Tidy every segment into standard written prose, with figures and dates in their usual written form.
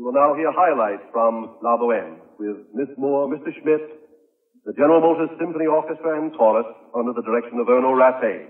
We will now hear highlights from La Bohème with Miss Moore, Mr. Schmidt, the General Motors Symphony Orchestra and Chorus under the direction of Erno Rapee.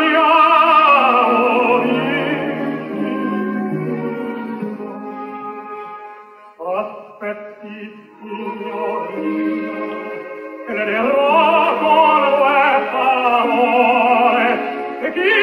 Thank you.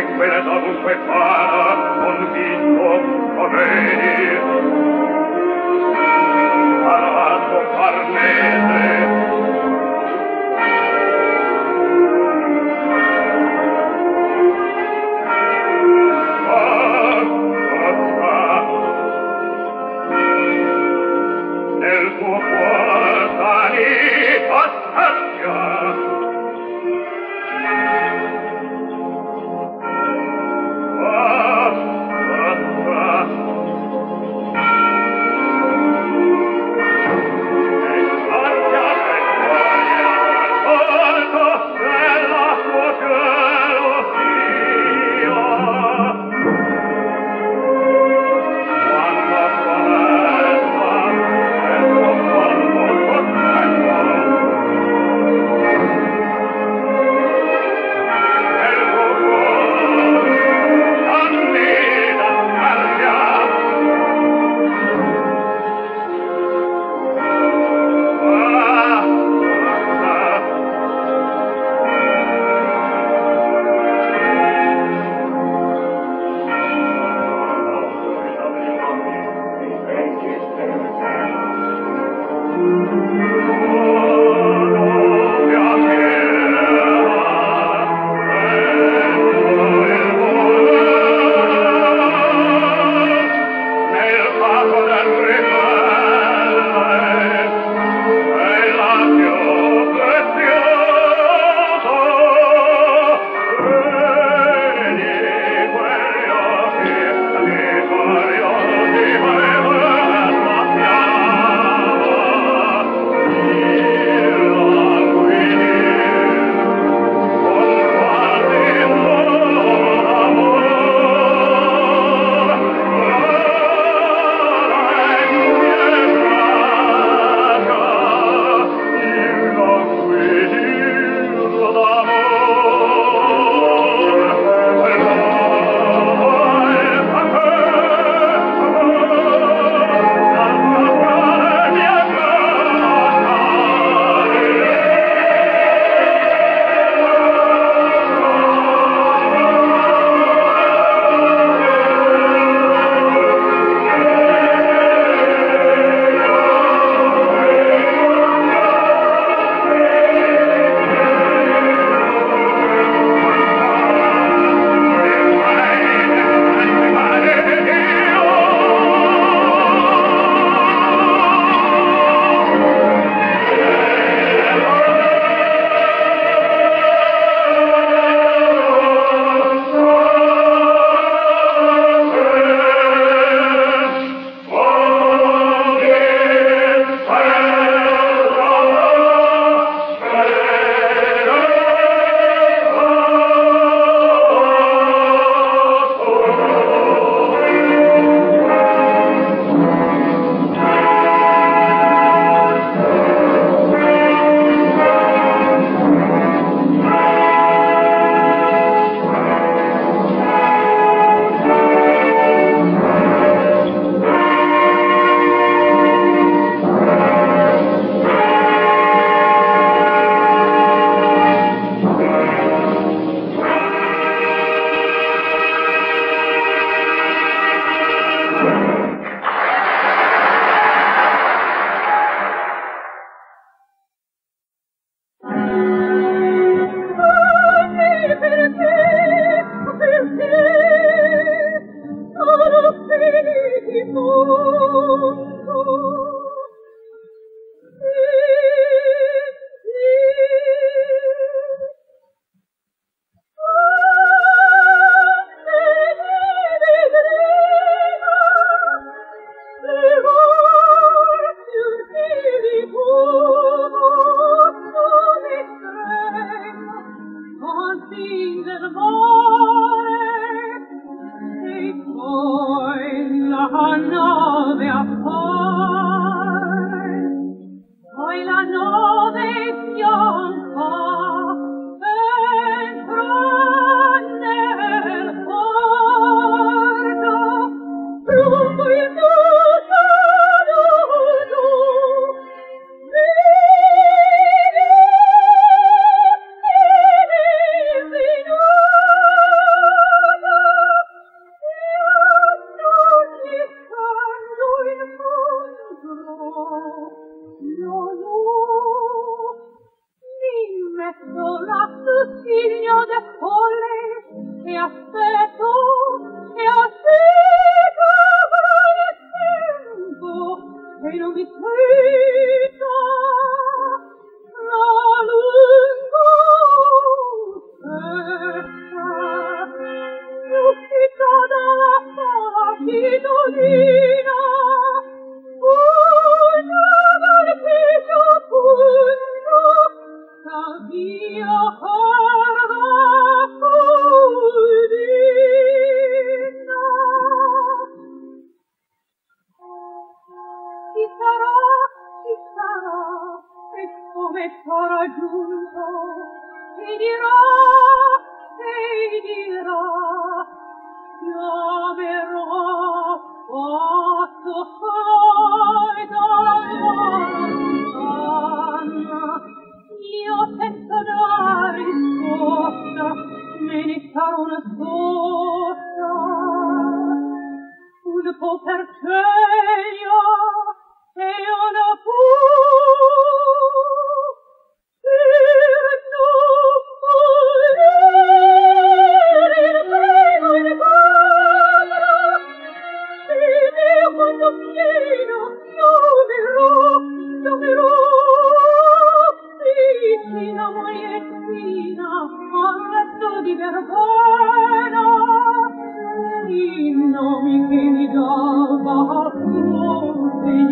quella dovunque vada, con vitto provvedi. Alato Farnese. Nel tuo cuore sani passaggia. Let's go!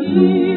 Thank you.